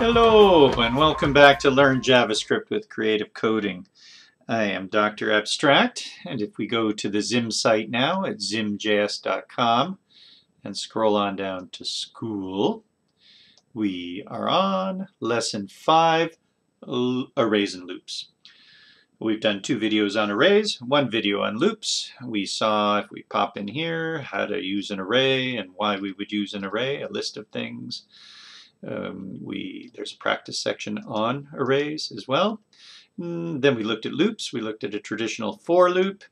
Hello and welcome back to Learn JavaScript with Creative Coding. I am Dr. Abstract, and if we go to the Zim site now at zimjs.com and scroll on down to Skool, we are on Lesson 5, Arrays and Loops. We've done 2 videos on arrays, 1 video on loops. We saw, if we pop in here, how to use an array and why we would use an array, a list of things. There's a practice section on arrays as well. Then we looked at loops. We looked at a traditional for loop.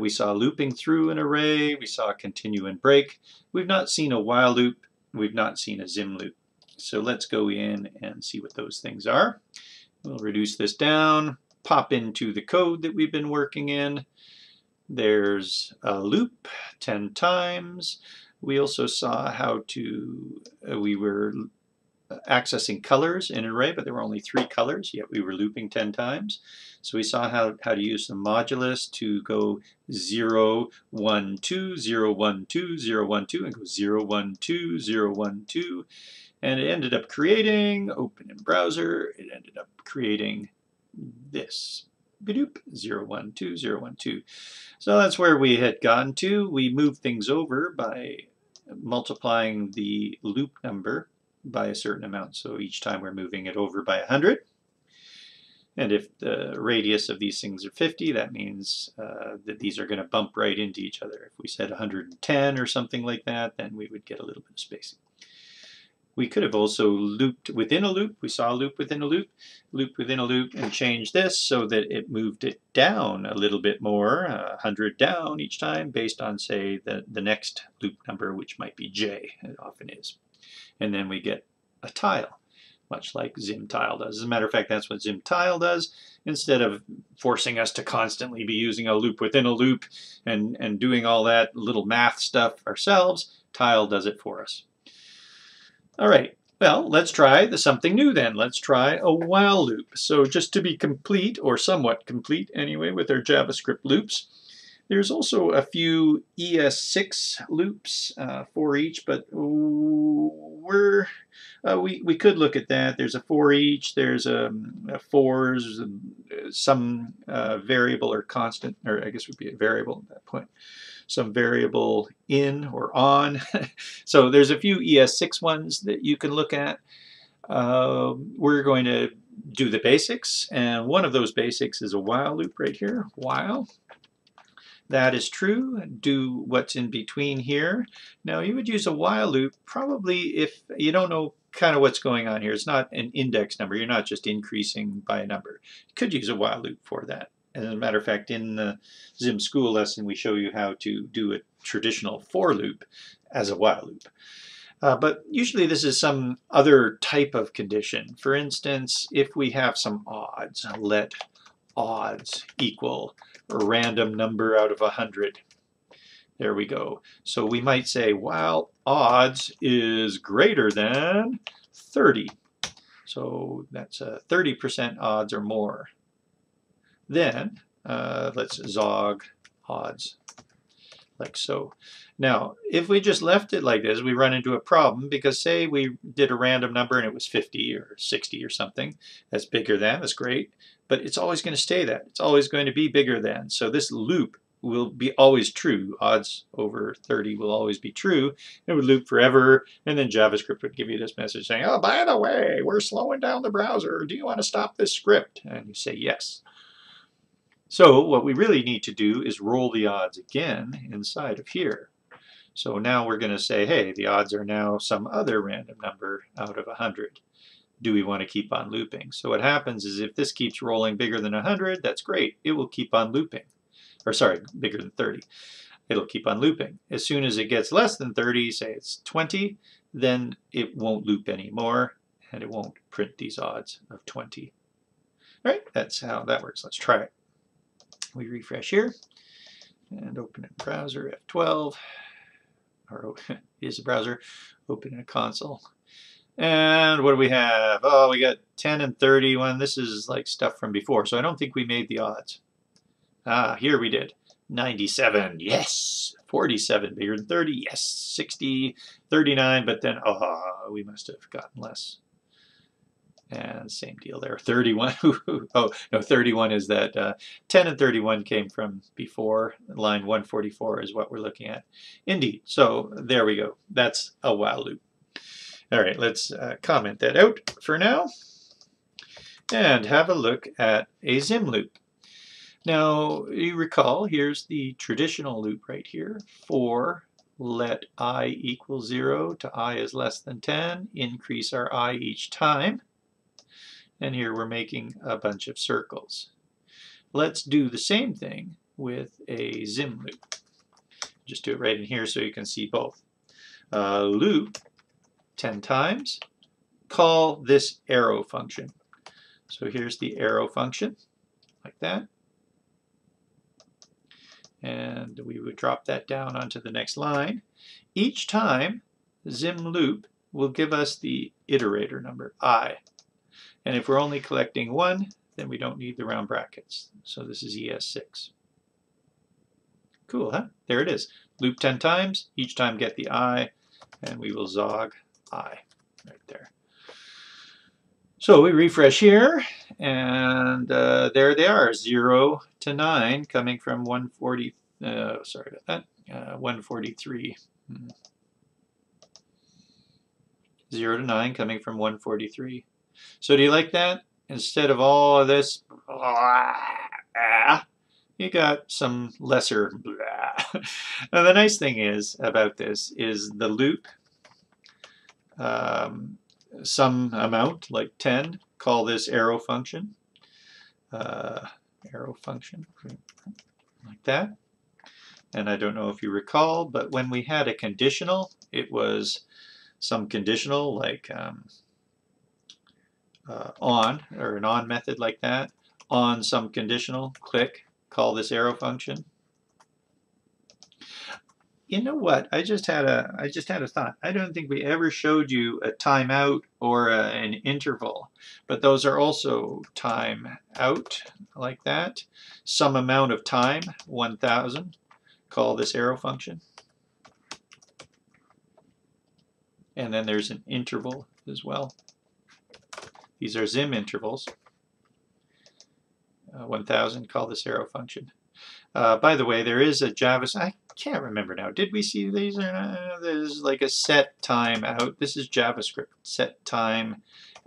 We saw looping through an array. We saw continue and break. We've not seen a while loop. We've not seen a zim loop. So let's go in and see what those things are. We'll reduce this down, pop into the code that we've been working in. There's a loop 10 times. We also saw how to, we were accessing colors in an array, but there were only 3 colors, yet we were looping 10 times. So we saw how to use the modulus to go 0, 1, 2, 0, 1, 2, 0, 1, 2, and go 0, 1, 2, 0, 1, 2. And it ended up creating, open in browser, it ended up creating this. Badoop, 0, 1, 2, 0, 1, 2. So that's where we had gotten to. We moved things over by multiplying the loop number by a certain amount. So each time we're moving it over by 100. And if the radius of these things are 50, that means that these are going to bump right into each other. If we said 110 or something like that, then we would get a little bit of spacing. We could have also looped within a loop. We saw a loop within a loop, loop within a loop, and changed this so that it moved it down a little bit more, 100 down each time, based on, say, the next loop number, which might be j. It often is. And then we get a tile, much like Zim Tile does. As a matter of fact, that's what Zim Tile does. Instead of forcing us to constantly be using a loop within a loop and doing all that little math stuff ourselves, Tile does it for us. All right, well, let's try something new then. Let's try a while loop. So just to be complete, or somewhat complete anyway, with our JavaScript loops, there's also a few ES6 loops for each, but we're, we could look at that. There's a for each, there's a fors, some variable or constant, or I guess would be a variable at that point, some variable in or on. So there's a few ES6 ones that you can look at. We're going to do the basics, and one of those basics is a while loop right here, while. That is true. Do what's in between here. Now you would use a while loop probably if you don't know kind of what's going on here. It's not an index number. You're not just increasing by a number. You could use a while loop for that. As a matter of fact, in the Zim Skool lesson, we show you how to do a traditional for loop as a while loop. But usually this is some other type of condition. For instance, if we have some odds, let odds equal a random number out of 100. There we go. So we might say while odds is greater than 30. So that's 30% odds or more. Then let's zog odds, like so. Now, if we just left it like this, we run into a problem because say we did a random number and it was 50 or 60 or something. That's bigger than, that's great. But it's always going to stay that. It's always going to be bigger than. So this loop will be always true. Odds over 30 will always be true. It would loop forever, and then JavaScript would give you this message saying, oh, by the way, we're slowing down the browser. Do you want to stop this script? And you say yes. So what we really need to do is roll the odds again inside of here. So now we're going to say, hey, the odds are now some other random number out of 100. Do we want to keep on looping? So what happens is if this keeps rolling bigger than 100, that's great. It will keep on looping. Or sorry, bigger than 30. It'll keep on looping. As soon as it gets less than 30, say it's 20, then it won't loop anymore, and it won't print these odds of 20. All right, that's how that works. Let's try it. We refresh here and open in browser, F12. Or it is a browser. Open in a console. And what do we have? Oh, we got 10 and 31. This is like stuff from before, so I don't think we made the odds. Ah, here we did. 97, yes. 47, bigger than 30, yes. 60, 39, but then, oh, we must have gotten less. And same deal there. 31. Oh, no, 31 is that 10 and 31 came from before. Line 144 is what we're looking at. Indeed. So there we go. That's a while loop. All right, let's comment that out for now and have a look at a ZIM loop. Now, you recall, here's the traditional loop right here for let I equal 0 to I is less than 10, increase our I each time. And here we're making a bunch of circles. Let's do the same thing with a ZIM loop. Just do it right in here so you can see both. Loop 10 times. Call this arrow function. So here's the arrow function, like that. And we would drop that down onto the next line. Each time, ZIM loop will give us the iterator number, I. And if we're only collecting one, then we don't need the round brackets. So this is ES6. Cool, huh? There it is. Loop 10 times, each time get the I, and we will zog I right there. So we refresh here, and there they are, 0 to 9, coming from 143. 0 to 9 coming from 143. So do you like that? Instead of all of this, you got some lesser. Now the nice thing is about this is the loop. Some amount, like 10, call this arrow function, like that. And I don't know if you recall, but when we had a conditional, it was some conditional like on, or an on method like that, on some conditional, click, call this arrow function. You know what? I just had a thought. I don't think we ever showed you a timeout or an interval, but those are also time out like that. Some amount of time, 1,000. Call this arrow function, and then there's an interval as well. These are ZIM intervals. 1,000. Call this arrow function. By the way, there is a I can't remember now. Did we see these? There's like a set time out. This is JavaScript. Set time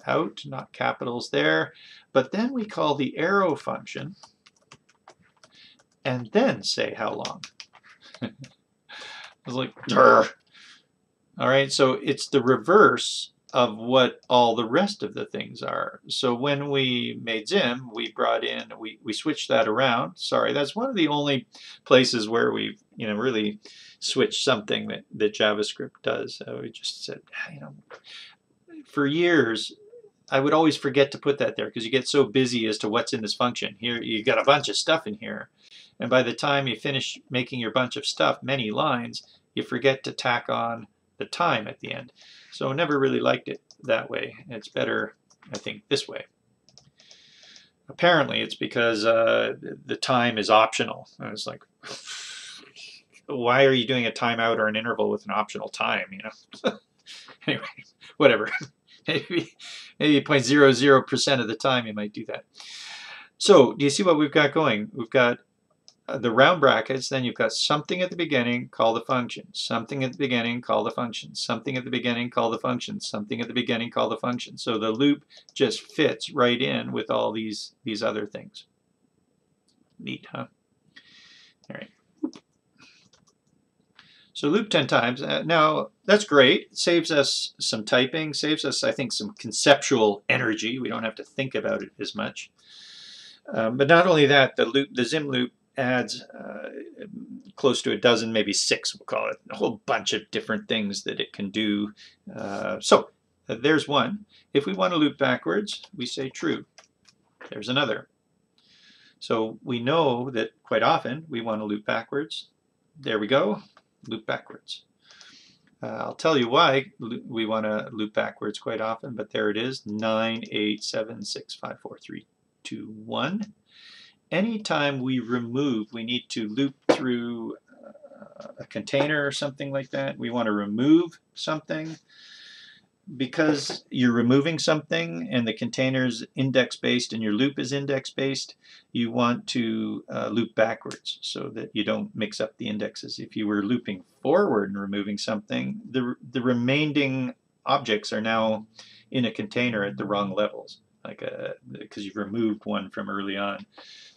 out, not capitals there. But then we call the arrow function and then say how long. I was like, durr. All right, so it's the reverse of what all the rest of the things are. So when we made ZIM, we brought in, we switched that around. Sorry, that's one of the only places where we've, you know, really switched something that JavaScript does. We just said, you know, for years, I would always forget to put that there because you get so busy as to what's in this function. Here, you've got a bunch of stuff in here. And by the time you finish making your bunch of stuff, many lines, you forget to tack on the time at the end. So never really liked it that way. It's better, I think, this way. Apparently it's because the time is optional. I was like, why are you doing a timeout or an interval with an optional time, you know? Anyway, whatever. Maybe 0.00% of the time you might do that. So do you see what we've got going? We've got the round brackets, then you've got something at the beginning, call the function. Something at the beginning, call the function. Something at the beginning, call the function. Something at the beginning, call the function. So the loop just fits right in with all these other things. Neat, huh? All right. So loop 10 times. Now, that's great. It saves us some typing. Saves us, I think, some conceptual energy. We don't have to think about it as much. But not only that, the ZIM loop adds close to a dozen, maybe 6, we'll call it, a whole bunch of different things that it can do. So there's one. If we want to loop backwards, we say true. There's another. So we know that quite often we want to loop backwards. There we go, loop backwards. I'll tell you why we want to loop backwards quite often, but there it is, 9, 8, 7, 6, 5, 4, 3, 2, 1. Anytime we remove, we need to loop through a container or something like that. We want to remove something. because you're removing something and the container's index-based and your loop is index-based, you want to loop backwards so that you don't mix up the indexes. If you were looping forward and removing something, the remaining objects are now in a container at the wrong levels, like because you've removed one from early on.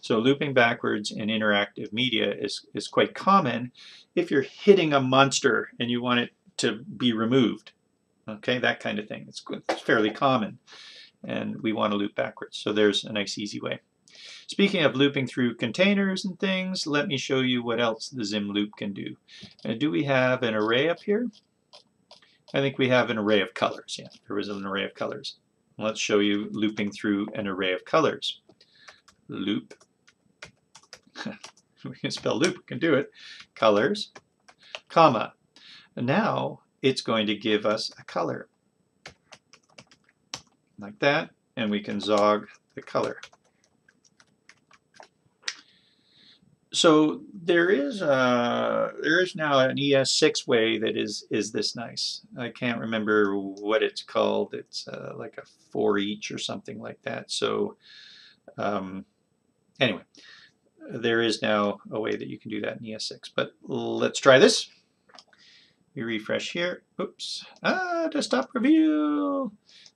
So looping backwards in interactive media is quite common if you're hitting a monster and you want it to be removed. Okay, that kind of thing. It's fairly common, and we want to loop backwards. So there's a nice easy way. Speaking of looping through containers and things, let me show you what else the Zim loop can do. Do we have an array up here? I think we have an array of colors. Yeah, there was an array of colors. Let's show you looping through an array of colors. Loop. We can spell loop, we can do it. Colors, comma. And now it's going to give us a color like that, and we can zog the color. So there is now an ES6 way that is this nice. I can't remember what it's called. It's like a for each or something like that. So anyway, there is now a way that you can do that in ES6. But let's try this. We refresh here. Oops. Desktop review.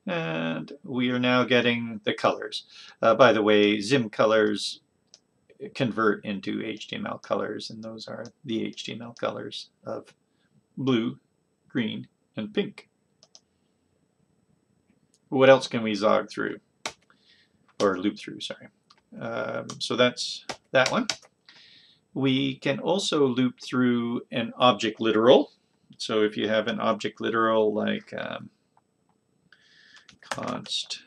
And we are now getting the colors. By the way, Zim colors convert into HTML colors, and those are the HTML colors of blue, green, and pink. What else can we zog through? Or loop through, sorry. So that's that one. We can also loop through an object literal. So if you have an object literal like const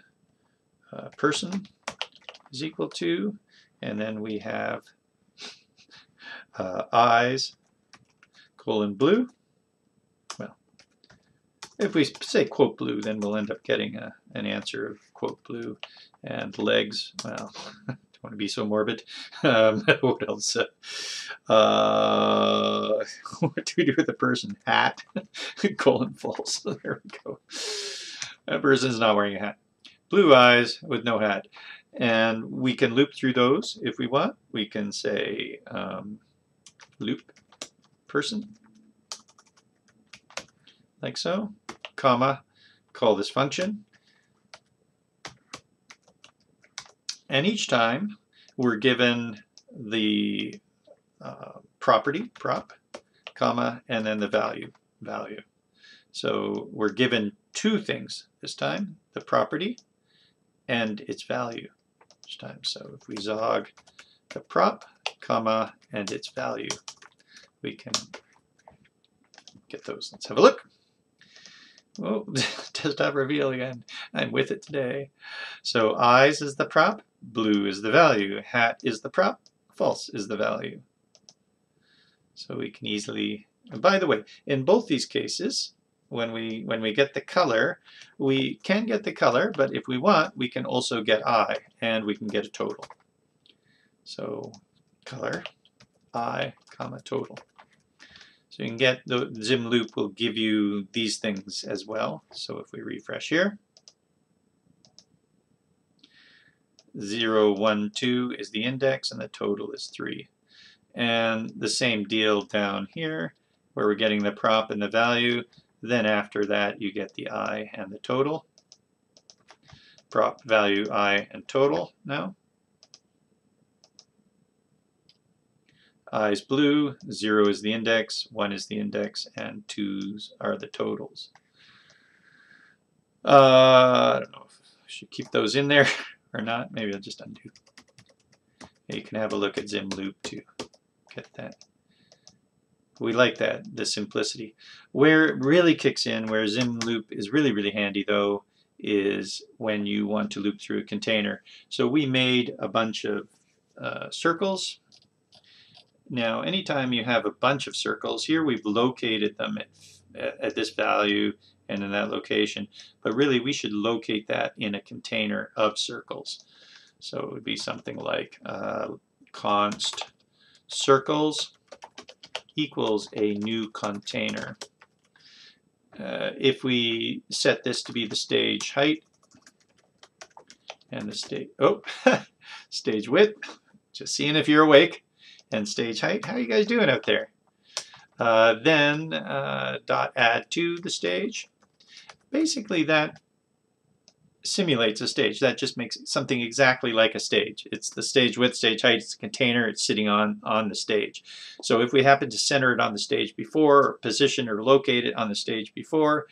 person is equal to, and then we have eyes : blue. Well, if we say quote blue, then we'll end up getting an answer of quote blue. And legs, well, don't want to be so morbid. What else? What do we do with a person? Hat, : false. There we go. That person's not wearing a hat. Blue eyes with no hat. And we can loop through those if we want. We can say loop person, like so, comma, call this function. And each time we're given the property, prop, comma, and then the value, value. So we're given two things this time, the property and its value. Each time. So if we zog the prop, comma, and its value, we can get those. Let's have a look. Oh, desktop reveal again. I'm with it today. So eyes is the prop, blue is the value, hat is the prop, false is the value. So we can easily, and by the way, in both these cases, when we get the color, we can get the color, but if we want, we can also get I, and we can get a total. So color, I, comma, total. So you can get, the Zim loop will give you these things as well. So if we refresh here, 0, 1, 2 is the index, and the total is 3. And the same deal down here, where we're getting the prop and the value. Then after that, you get the I and the total. Prop, value, I, and total now. I is blue, 0 is the index, 1 is the index, and 2s are the totals. I don't know if I should keep those in there or not. Maybe I'll just undo. You can have a look at Zim loop to get that. We like that, the simplicity. Where it really kicks in, where Zim loop is really, really handy though, is when you want to loop through a container. So we made a bunch of circles. Now, anytime you have a bunch of circles, here we've located them at this value and in that location. But really, we should locate that in a container of circles. So it would be something like const circles equals a new container. if we set this to be the stage height and the stage, oh, stage width, just seeing if you're awake, and stage height, how are you guys doing out there? Then dot add to the stage. Basically that simulates a stage. That just makes something exactly like a stage. It's the stage width, stage height, it's a container, it's sitting on the stage. So if we happen to center it on the stage before, or position or locate it on the stage before,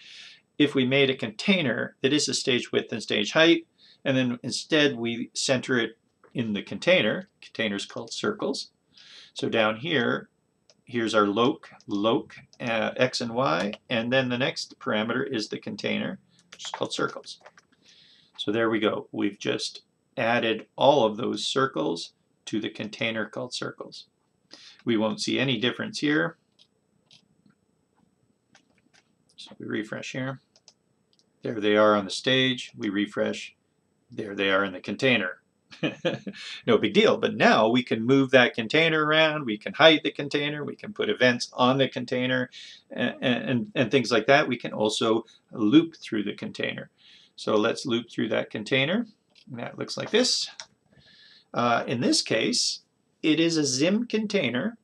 if we made a container that is a stage width and stage height, and then instead we center it in the container, containers called circles. So down here, here's our X and Y, and then the next parameter is the container, which is called circles. So there we go. We've just added all of those circles to the container called circles. We won't see any difference here. So we refresh here. There they are on the stage. We refresh. There they are in the container. No big deal, but now we can move that container around, we can hide the container, we can put events on the container, and things like that. We can also loop through the container. So let's loop through that container, and that looks like this. In this case, it is a Zim container.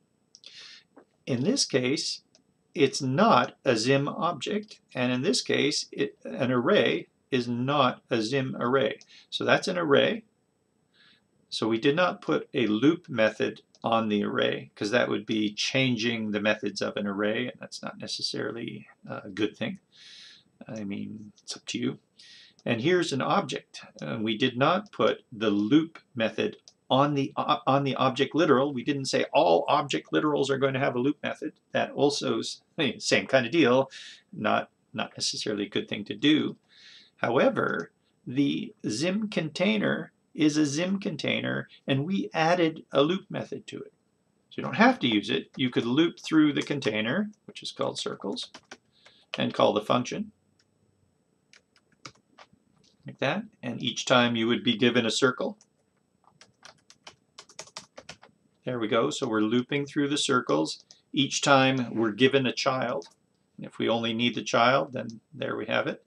In this case, it's not a Zim object, and in this case, an array is not a Zim array. So that's an array. So we did not put a loop method on the array, because that would be changing the methods of an array, and that's not necessarily a good thing. I mean, it's up to you. And here's an object. We did not put the loop method on the object literal. We didn't say all object literals are going to have a loop method. That also is, I mean, same kind of deal, not necessarily a good thing to do. However, the Zim container is a Zim container, and we added a loop method to it. So you don't have to use it. You could loop through the container, which is called circles, and call the function like that, and each time you would be given a circle. There we go. So we're looping through the circles. Each time we're given a child. And if we only need the child, then there we have it.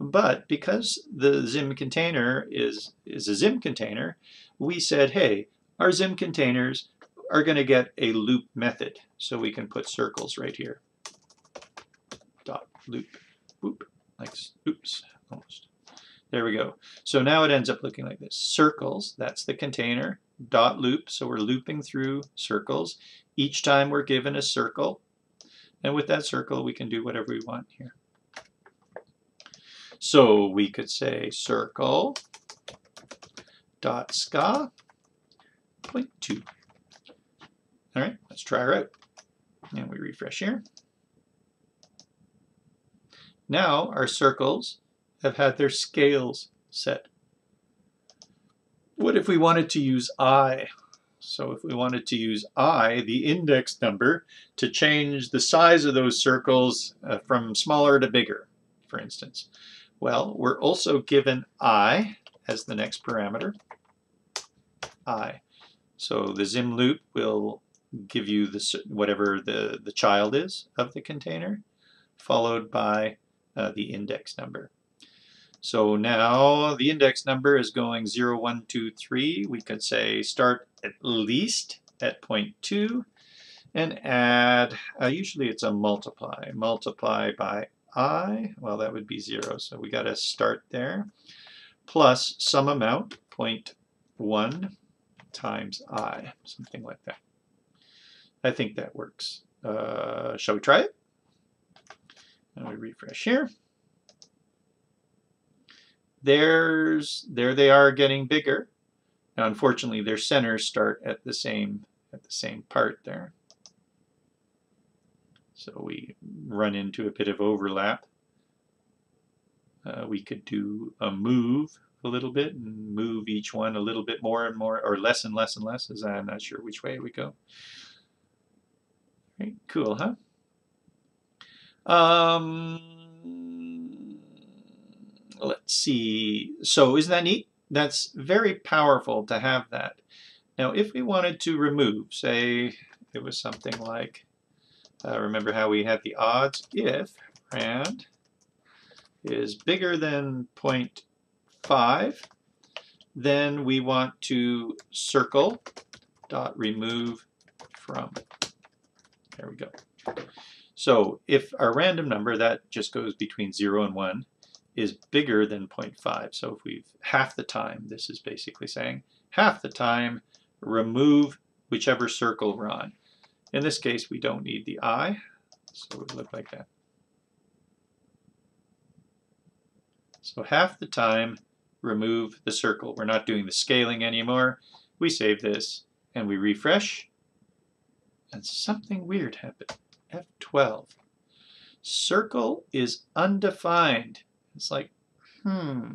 But because the Zim container is a Zim container, we said, hey, our Zim containers are going to get a loop method. So we can put circles right here. Dot loop. Whoop. Like, oops, almost. There we go. So now it ends up looking like this. Circles, that's the container. Dot loop, so we're looping through circles. Each time we're given a circle. And with that circle, we can do whatever we want here. So we could say circle dot ska point 2. All right, let's try her out. And we refresh here. Now our circles have had their scales set. What if we wanted to use I? So if we wanted to use I, the index number, to change the size of those circles from smaller to bigger, for instance. Well, we're also given I as the next parameter, I. So the Zim loop will give you the, whatever the child is of the container, followed by the index number. So now the index number is going 0, 1, 2, 3. We could say start at least at point 2 and add, usually it's a multiply. Multiply by I, well, that would be 0, so we got to start there, plus some amount, 0.1 times I, something like that. I think that works. Shall we try it? And we refresh here. There they are getting bigger. Now, unfortunately, their centers start at the same part there. So we run into a bit of overlap. We could do a move a little bit and move each one a little bit more and more, or less and less and less, as I'm not sure which way we go. Right, cool, huh? Let's see. So isn't that neat? That's very powerful to have that. Now, if we wanted to remove, say it was something like, remember how we had the odds? If rand is bigger than 0.5, then we want to circle dot remove from. There we go. So if our random number, that just goes between 0 and 1, is bigger than 0.5. So if we've half the time, this is basically saying half the time, remove whichever circle we're on. In this case, we don't need the I, so it would look like that. So half the time, remove the circle. We're not doing the scaling anymore. We save this and we refresh, and something weird happened. F12. Circle is undefined. It's like, it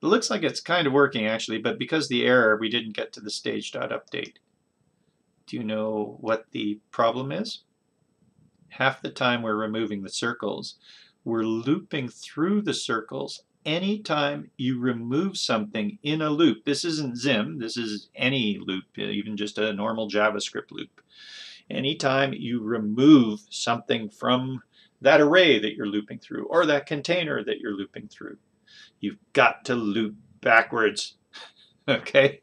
looks like it's kind of working actually, but because the error, we didn't get to the stage.update. Do you know what the problem is? Half the time we're removing the circles, we're looping through the circles. Anytime you remove something in a loop, this isn't Zim, this is any loop, even just a normal JavaScript loop. Anytime you remove something from that array that you're looping through, or that container that you're looping through, you've got to loop backwards. Okay?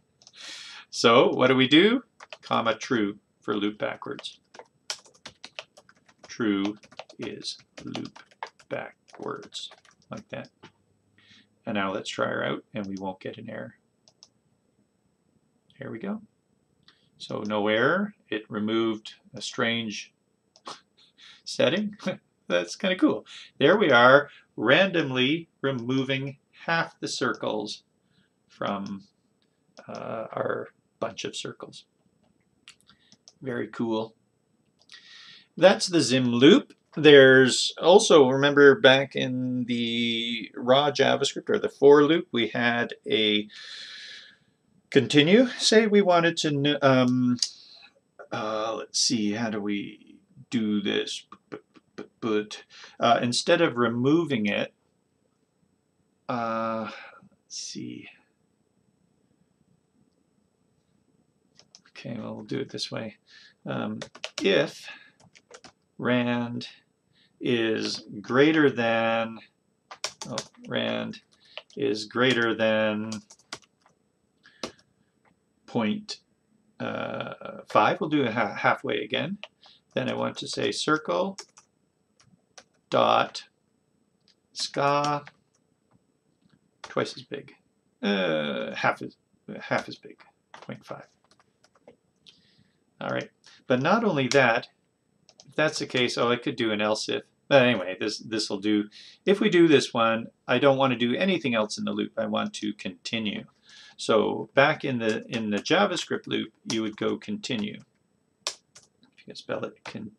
So what do? Comma true for loop backwards. True is loop backwards, like that. And now let's try her out, and we won't get an error. Here we go. So no error. It removed a strange setting. That's kind of cool. There we are, randomly removing half the circles from our bunch of circles. Very cool. That's the Zim loop. There's also, remember back in the raw JavaScript or the for loop, we had a continue. Say we wanted to, let's see, how do we do this? But instead of removing it, let's see. Okay, well, we'll do it this way. If rand is greater than, rand is greater than 0.5, we'll do it halfway again. Then I want to say circle dot ska twice as big, half as big, 0.5. All right, but not only that. If that's the case, oh, I could do an else if. But anyway, this will do. If we do this one, I don't want to do anything else in the loop. I want to continue. So back in the JavaScript loop, you would go continue. If you can spell it, continue,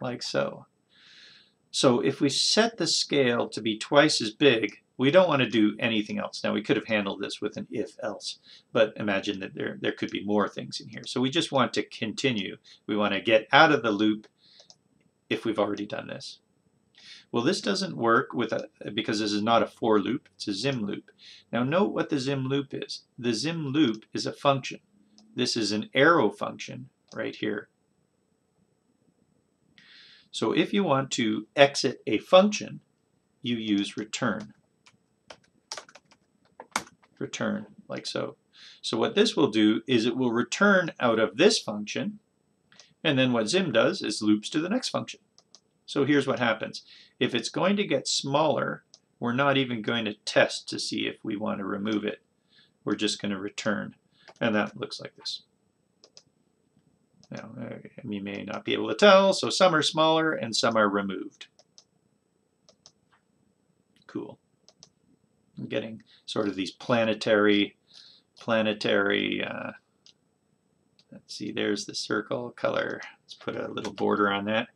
like so. So if we set the scale to be twice as big, we don't want to do anything else. Now, we could have handled this with an if-else, but imagine that there could be more things in here. So we just want to continue. We want to get out of the loop if we've already done this. Well, this doesn't work because this is not a for loop. It's a Zim loop. Now, note what the Zim loop is. The Zim loop is a function. This is an arrow function right here. So if you want to exit a function, you use return. Return, like so. So what this will do is it will return out of this function, and then what Zim does is loops to the next function. So here's what happens. If it's going to get smaller, we're not even going to test to see if we want to remove it. We're just going to return, and that looks like this. Now, you may not be able to tell, so some are smaller and some are removed. Cool. I'm getting sort of these planetary, let's see, there's the circle color. Let's put a little border on that,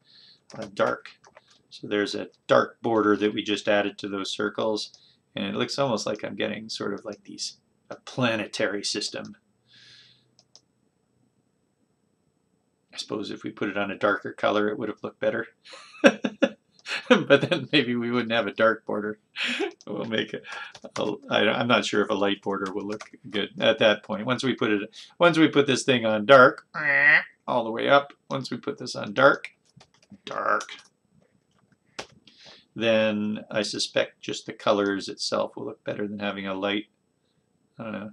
dark. So there's a dark border that we just added to those circles, and it looks almost like I'm getting sort of like these, a planetary system. I suppose if we put it on a darker color, it would have looked better. But then maybe we wouldn't have a dark border. We'll make it. I'm not sure if a light border will look good at that point. Once we put this thing on dark, all the way up. Once we put this on dark, dark, then I suspect just the colors itself will look better than having a light. I don't know.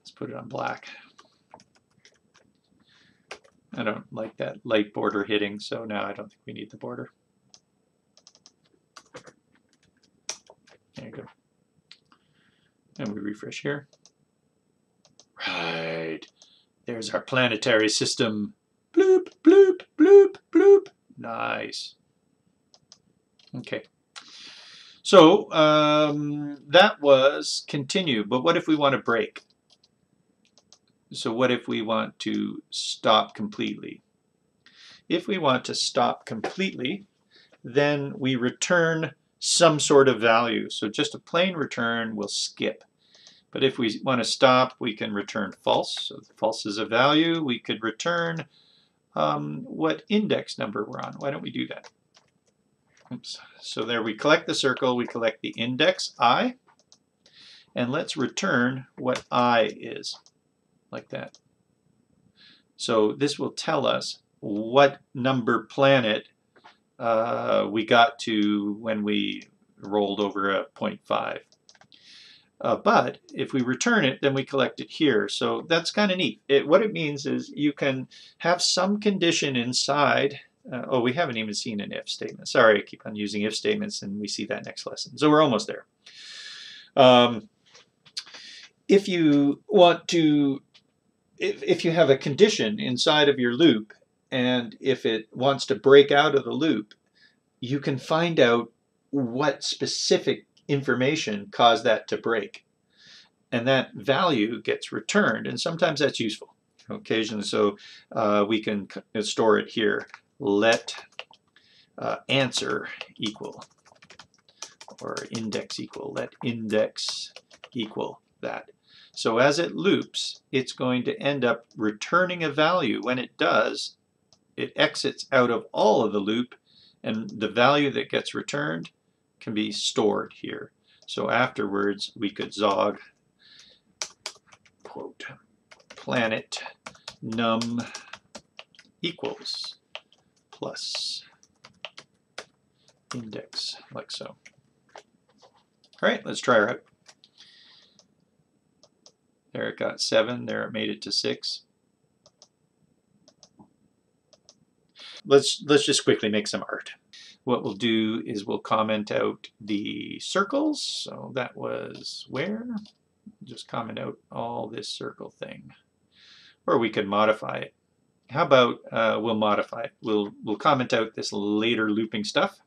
Let's put it on black. I don't like that light border hitting, so now I don't think we need the border. There you go. And we refresh here. Right. There's our planetary system. Bloop, bloop, bloop, bloop. Nice. Okay. So that was continue, but what if we want to break? So what if we want to stop completely? If we want to stop completely, then we return some sort of value. So just a plain return will skip. But if we want to stop, we can return false. So if false is a value, we could return what index number we're on. Why don't we do that? Oops. So there we collect the circle, we collect the index I, and let's return what I is. Like that. So this will tell us what number planet we got to when we rolled over a 0.5. But if we return it, then we collect it here. So that's kind of neat. What it means is you can have some condition inside. Oh, we haven't even seen an if statement. Sorry, I keep on using if statements, and we see that next lesson. So we're almost there. If you want to, if you have a condition inside of your loop, and if it wants to break out of the loop, you can find out what specific information caused that to break. And that value gets returned, and sometimes that's useful. Occasionally, so we can store it here. Let answer equal, or index equal, let index equal that. So as it loops, it's going to end up returning a value. When it does, it exits out of all of the loop, and the value that gets returned can be stored here. So afterwards, we could zog, quote, planet num equals plus index, like so. All right, let's try our out. There it got 7, there it made it to 6. Let's just quickly make some art. What we'll do is we'll comment out the circles. So that was where? Just comment out all this circle thing. Or we could modify it. How about we'll modify it. We'll comment out this later looping stuff.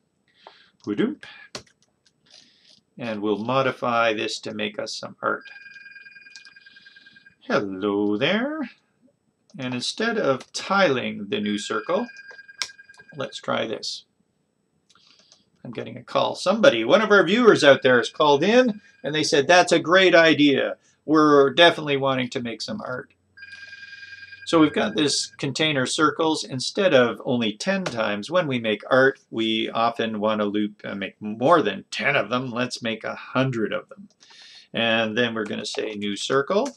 And we'll modify this to make us some art. Hello there. And instead of tiling the new circle, let's try this. I'm getting a call. Somebody, one of our viewers out there, has called in, and they said, that's a great idea. We're definitely wanting to make some art. So we've got this container circles. Instead of only 10 times when we make art, we often want to loop and make more than 10 of them. Let's make 100 of them. And then we're going to say new circle.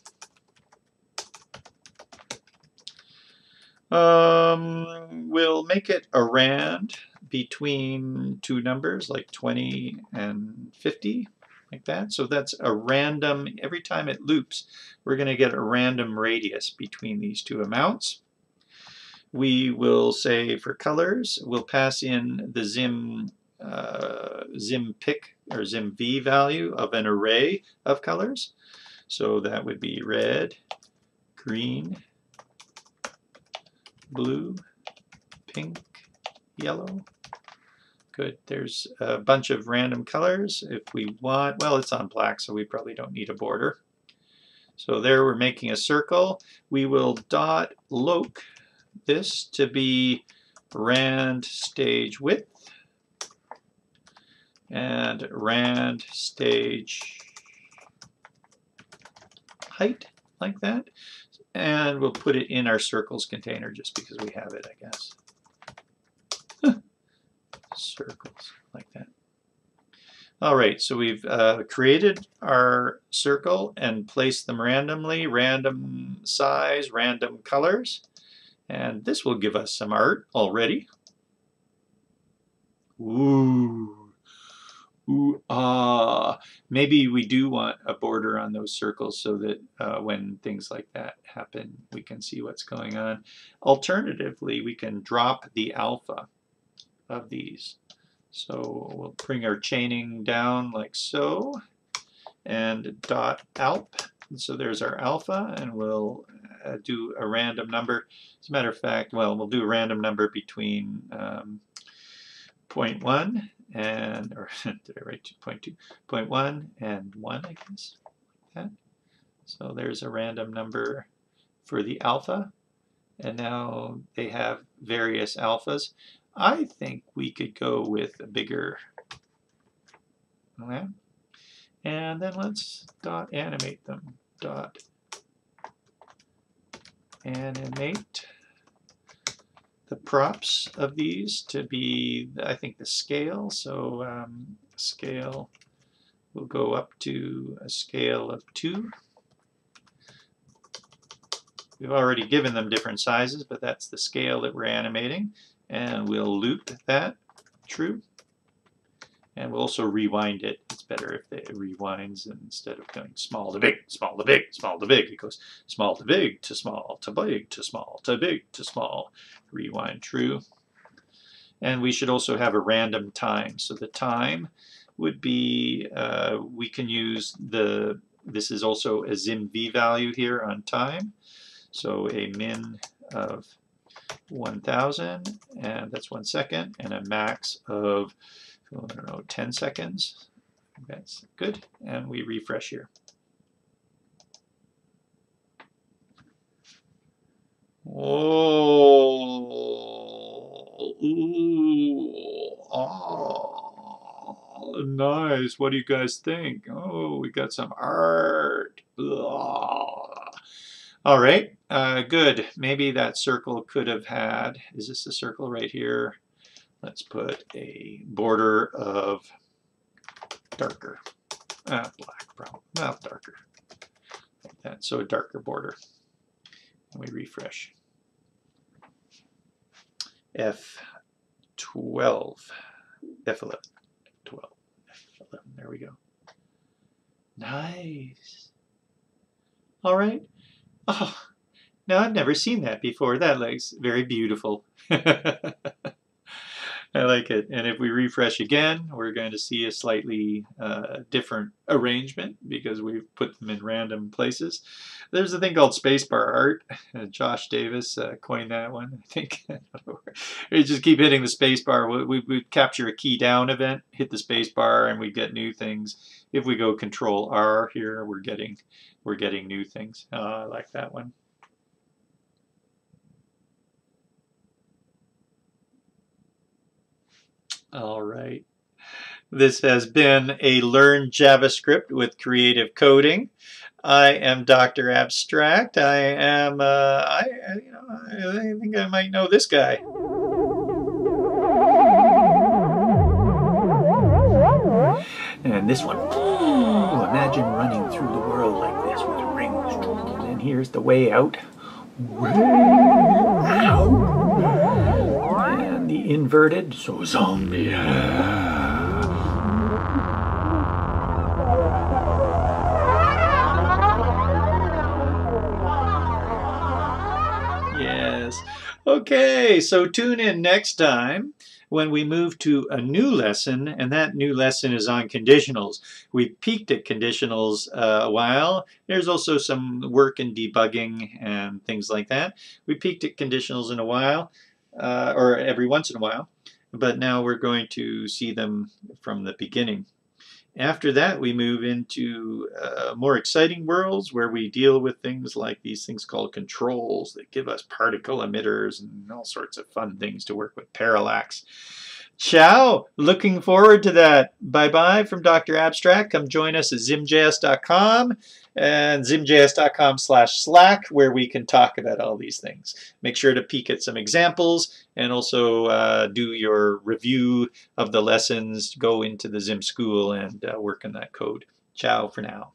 We'll make it around between two numbers, like 20 and 50, like that. So that's a random, every time it loops, we're going to get a random radius between these two amounts. We will say for colors, we'll pass in the ZimPick or ZimV value of an array of colors. So that would be red, green, blue, pink, yellow. Good. There's a bunch of random colors. If we want, well, it's on black, so we probably don't need a border. So there we're making a circle. We will dot loc this to be rand stage width and rand stage height, like that. And we'll put it in our circles container just because we have it, I guess. Circles, like that. All right, so we've created our circle and placed them randomly, random size, random colors. And this will give us some art already. Ooh. Ooh, ah. Maybe we do want a border on those circles so that when things like that happen, we can see what's going on. Alternatively, we can drop the alpha of these. So we'll bring our chaining down like so, and dot alp. So there's our alpha, and we'll do a random number. As a matter of fact, well, we'll do a random number between 0.1 and, or did I write 2.2? 0.1 and 1, I guess. Like that. So there's a random number for the alpha, and now they have various alphas. I think we could go with a bigger, okay. And then let's dot animate them. Dot animate the props of these to be, I think, the scale. So scale will go up to a scale of 2. We've already given them different sizes, but that's the scale that we're animating. And we'll loop that, true. And we'll also rewind it. It's better if it rewinds instead of going small to big, small to big, small to big. It goes small to big to small to big to small to big to small. Rewind, true. And we should also have a random time. So the time would be, we can use the, this is also a ZimV value here on time. So a min of 1,000, and that's 1 second, and a max of, I don't know, 10 seconds. That's good. And we refresh here. Oh, ooh, oh, nice. What do you guys think? Oh, we got some art. Oh. All right, good. Maybe that circle could have had, is this the circle right here? Let's put a border of darker, black, probably, well, darker, like that. So a darker border. And we refresh. F12, F11, F12, F11, there we go. Nice. All right. Oh, now I've never seen that before. That looks very beautiful. I like it. And if we refresh again, we're going to see a slightly different arrangement because we've put them in random places. There's a thing called spacebar art. Josh Davis coined that one, I think. We just keep hitting the spacebar. We capture a key down event, hit the spacebar, and we get new things. If we go Control R here, we're getting new things. I like that one. All right. This has been a Learn JavaScript with Creative Coding. I am Dr. Abstract. I am. I think I might know this guy. And this one. Ooh, imagine running through the world like this with rings. And here's the way out. Way out. And the inverted. So zombie. Yes. Okay, so tune in next time when we move to a new lesson, and that new lesson is on conditionals. We peeked at conditionals a while. There's also some work in debugging and things like that. We peeked at conditionals in a while, or every once in a while, but now we're going to see them from the beginning. After that, we move into more exciting worlds where we deal with things like these things called controls that give us particle emitters and all sorts of fun things to work with, parallax. Ciao! Looking forward to that. Bye-bye from Dr. Abstract. Come join us at zimjs.com and zimjs.com/slack where we can talk about all these things. Make sure to peek at some examples and also do your review of the lessons. Go into the Zim Skool and work on that code. Ciao for now.